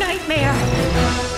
nightmare!